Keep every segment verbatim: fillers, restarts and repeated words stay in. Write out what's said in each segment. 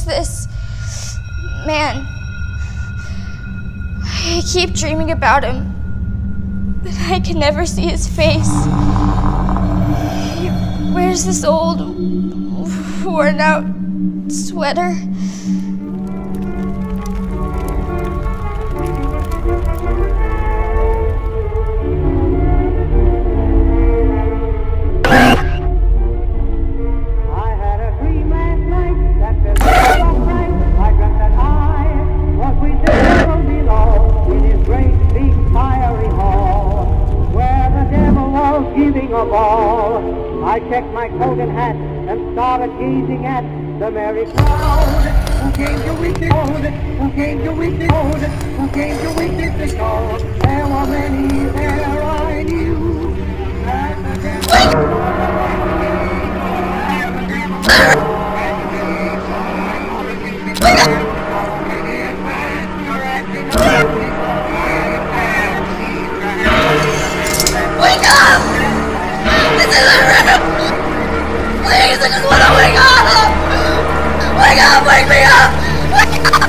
there's this man. I keep dreaming about him, but I can never see his face. He wears this old, worn-out sweater. I checked my coat and hat and started gazing at the merry crowd who came to witness, who came to witness, who came to witness the show. There were many there I knew, and the devil. Wake up! This is a river! Please, I just wanna wake up! Wake up, wake me up! Wake up!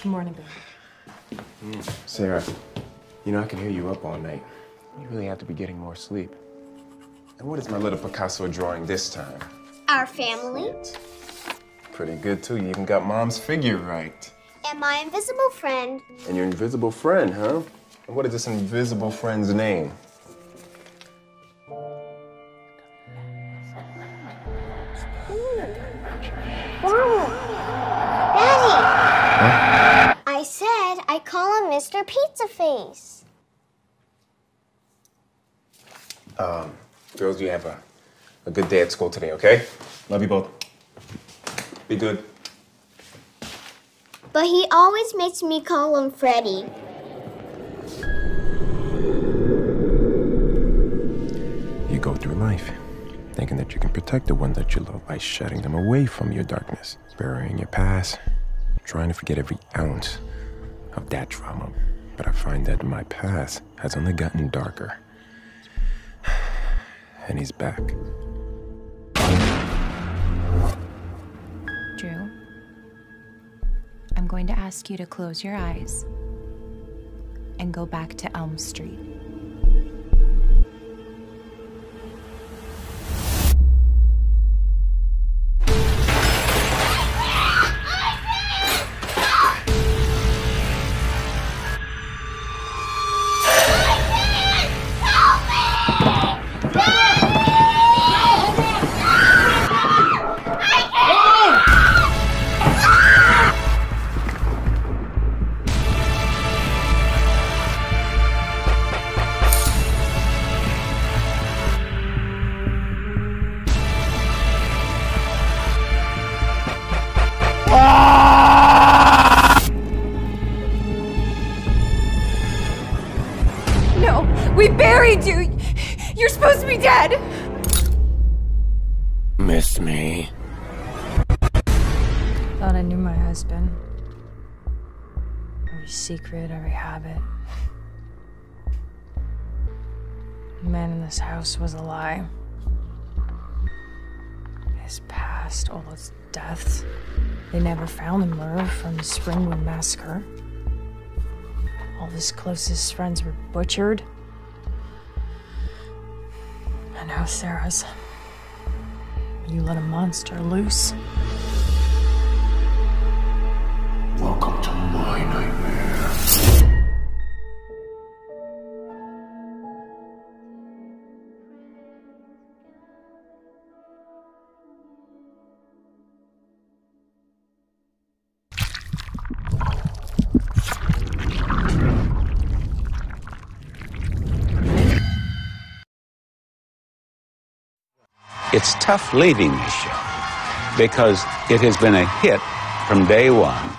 Good morning, babe. Mm, Sarah, you know I can hear you up all night. You really have to be getting more sleep. And what is my little Picasso drawing this time? Our family. Pretty good, too. You even got Mom's figure right. And my invisible friend. And your invisible friend, huh? And what is this invisible friend's name? I said I call him Mister Pizza Face. Um, girls, you have a, a good day at school today, okay? Love you both. Be good. But he always makes me call him Freddy. You go through life thinking that you can protect the one that you love by shutting them away from your darkness, burying your past, trying to forget every ounce of that trauma. But I find that my past has only gotten darker. And he's back. Drew, I'm going to ask you to close your eyes and go back to Elm Street. Secret, every habit. The man in this house was a lie. His past, all his deaths. They never found the murderer from the Springwood Massacre. All his closest friends were butchered. And now Sarah's. You let a monster loose. Welcome to my nightmare. It's tough leaving this show because it has been a hit from day one.